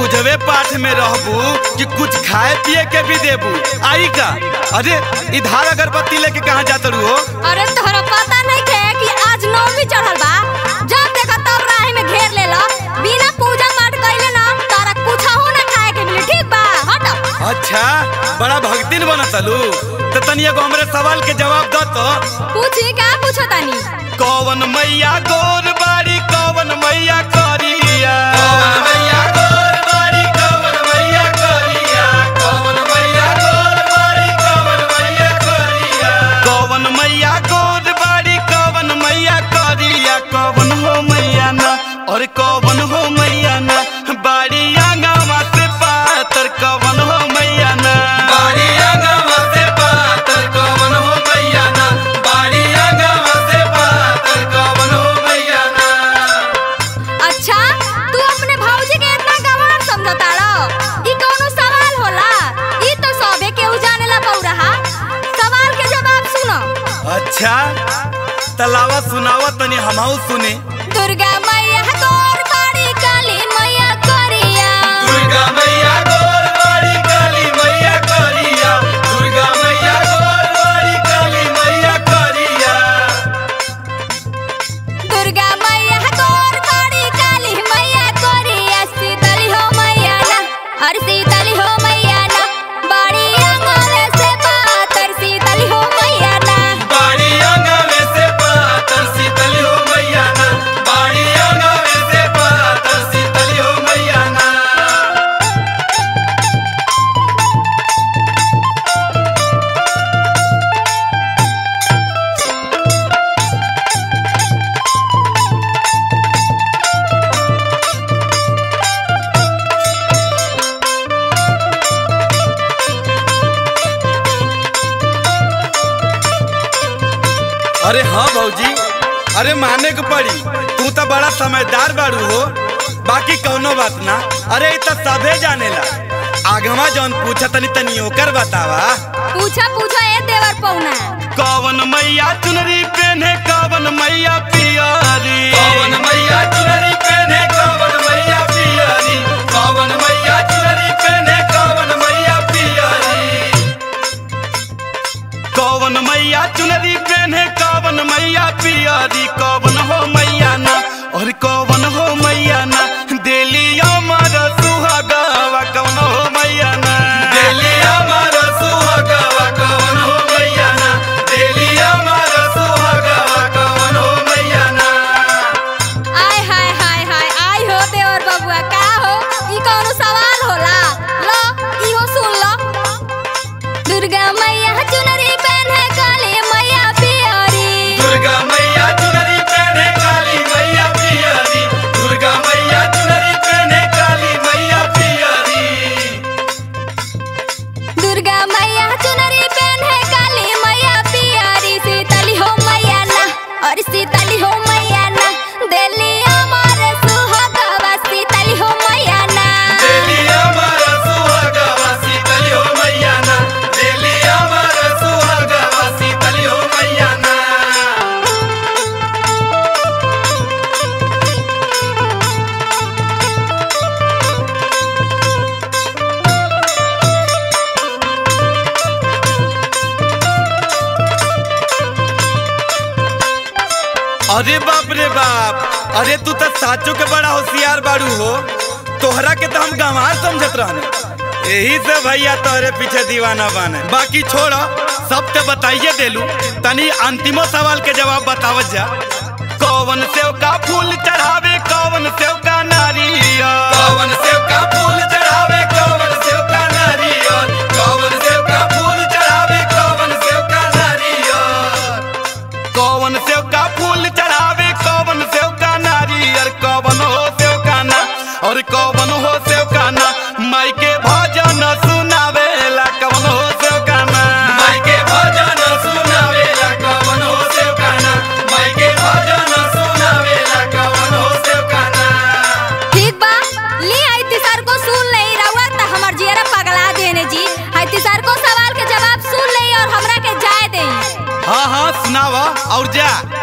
बुझवे पाठ में रहबू कि कुछ खाए पिए के भी देबू आई का। अरे इधार अगरबत्ती लेके कहाँ जात रहू हो? अरे तोहरा पता नहीं के कि आज नौमी चढ़ल बा, जब देखा तब राही में घेर लेला, बिना पूजा पाठ कइले ना तारा कुछ हो ना खाए के मिले, ठीक बा? हट। अच्छा बड़ा भक्तिन बनतलू, त तनी एगो हमरे सवाल के जवाब द तो। पूछी का पूछो तानी? कौन मैया गोर बाड़ी कौन मैया करिया, कौन मैया तलावा सुनावा तनी हमाऊ सुने। दुर्गा मैया गोर बाड़ी काली मैया करिया, दुर्गा मैया गोर बाड़ी काली मैया करिया, दुर्गा मैया गोर बाड़ी काली मैया करिया, दुर्गा मैया गोर बाड़ी काली मैया करिया, सीतली हो मैया ना, अरे सीतली हो मैया ना, बाड़ी आंगन से पातर सीतली हो मैया ना, बाड़ी आंगन अरे हाँ भौजी, अरे माने के पड़ी तू तो बड़ा समझदार बाड़ू हो, बाकी कौनो बात ना। अरे तो सबे जानेला, आगमा जौन पूछा तनी ओकर बतावा। पूछा पूछा ए देवर पौना, कौन मैया चुनरी पेने कौन मैया पियरी, कौन मैया चुनरी पेने कौन मैया पियरी, कौन मैया चुनरी पेने कौन मैया पियरी, कौन मैया चुनरी पेने कौन मैया पियरी, कौन हो मैया ना, और कौन हो मैया ना, देली अमर सुहागवा कौन हो मैया ना, देली अमर सुहागवा कौन हो मैया ना, देली अमर सुहागवा कौन हो मैया ना। आय हाय हाय हाय आय हो देवर बबुआ, का हो ई कौनो सवाल होला? लो ई हो सुन लो, दुर्गा मैया चुनरी पहने काली मैया पियरी, दुर्गा मैया चुनरी पहने काली मैया पियरी, दुर्गा मैया चुनरी पहने काली मैया पियरी, दुर्गा मैया चुनरी पहने काली मैया पियरी, सीतली हो मैया ना, और सीतली हो मैया ना, देली अमर सुहागवा सीतली हो मैया ना, देली अमर सुहागवा सीतली हो मैया ना, देली अमर सुहागवा सीतली हो मैया ना। अरे बाप रे बाप, अरे तू तो साचो के बड़ा होशियार बाड़ू हो, तोहरा के तो हम गंवार समझत रहने, यही से भैया तोहरे पीछे दीवाना बाने। बाकी छोड़ो, सब तो बताइए देलू, तनी अंतिमो सवाल के जवाब बतावत जा। कौन सेव का फूल चढ़ावे कौन सेव का नारियल, कौन सेव का फूल चढ़ावे कौन सेव का नारियल, कौन सेव का फूल चढ़ावे कौन सेव का नारियल, कौन सेव का फूल चढ़ावे कौन सेव का नारियल, कौन हो सेव का ना, और कौन हो सेव का ना, माई के भजन सुनावेला कौन हो सेव का ना, माई के भजन सुनावेला कौन हो सेव का ना, माई के भजन सुनावेला कौन हो सेव का ना। ठीक बा, ले आइती सर को सुन ले रहुआ त हमर जियरा पगला देने जी। आइती सर को सवाल के जवाब सुन ले और हमरा के जाए दे। हां हां सुनावा और जा।